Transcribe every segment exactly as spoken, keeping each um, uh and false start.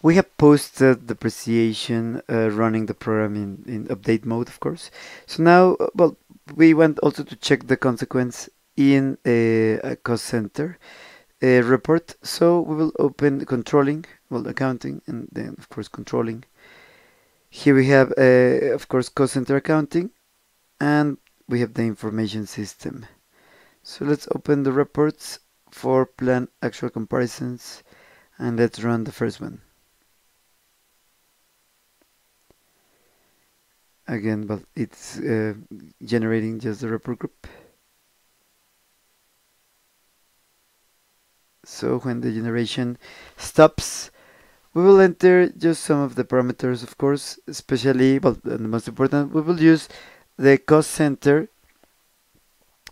We have posted depreciation uh, running the program in, in update mode, of course. So now, well, we want also to check the consequence in a, a cost center a report. So we will open controlling, well, accounting, and then of course controlling. Here we have, uh, of course, cost center accounting, and we have the information system. So let's open the reports for plan actual comparisons, and let's run the first one. Again, but it's uh, generating just the report group. So when the generation stops, we will enter just some of the parameters, of course, especially, but the most important, we will use the cost center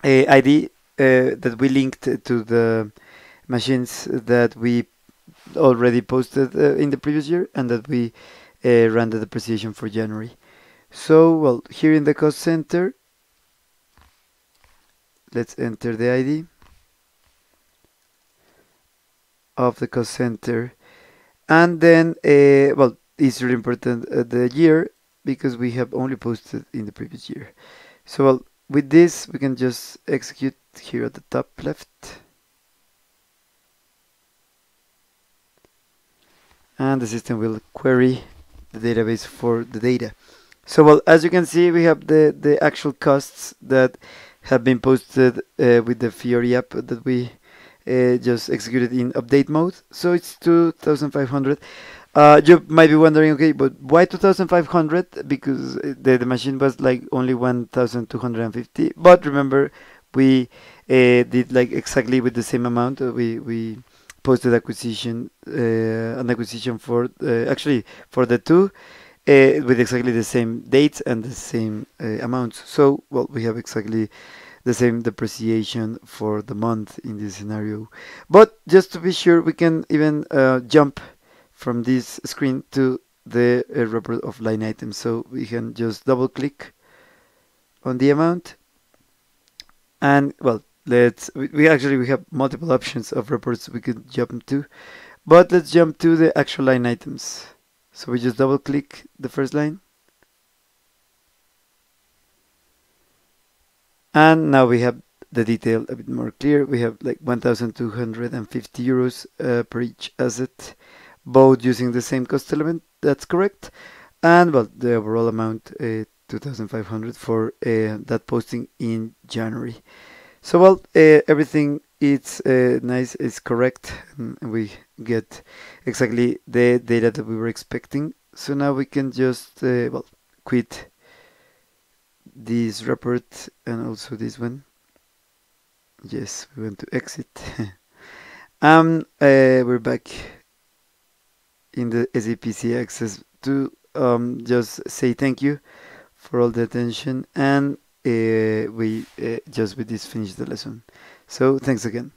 uh, I D uh, that we linked to the machines that we already posted uh, in the previous year, and that we uh, ran the depreciation for January. So, well, here in the cost center, let's enter the I D of the cost center, and then, uh, well, it's really important uh, the year, because we have only posted in the previous year. So, well, with this, we can just execute here at the top left, and the system will query the database for the data. So, well, as you can see, we have the, the actual costs that have been posted uh, with the Fiori app that we uh, just executed in update mode. So it's two thousand five hundred. Uh, you might be wondering, okay, but why two thousand five hundred? Because the, the machine was like only one thousand two hundred fifty. But remember, we uh, did like exactly with the same amount. We, we posted acquisition, uh, an acquisition for, uh, actually for the two. Uh, with exactly the same dates and the same uh, amounts. So, well, we have exactly the same depreciation for the month in this scenario. But just to be sure, we can even uh, jump from this screen to the uh, report of line items. So we can just double click on the amount. And, well, let's, we, we actually, we have multiple options of reports we could jump to, but let's jump to the actual line items. So we just double click the first line. And now we have the detail a bit more clear. We have like one thousand two hundred fifty euros uh, per each asset, both using the same cost element, that's correct. And well, the overall amount, uh, two thousand five hundred for uh, that posting in January. So well, uh, everything it's uh, nice, it's correct, and we get exactly the data that we were expecting. So now we can just uh, well, quit this report and also this one. Yes, we want to exit. um, uh, we're back in the S A P C Access to um, just say thank you for all the attention, and uh, we uh, just with this finish the lesson. So thanks again.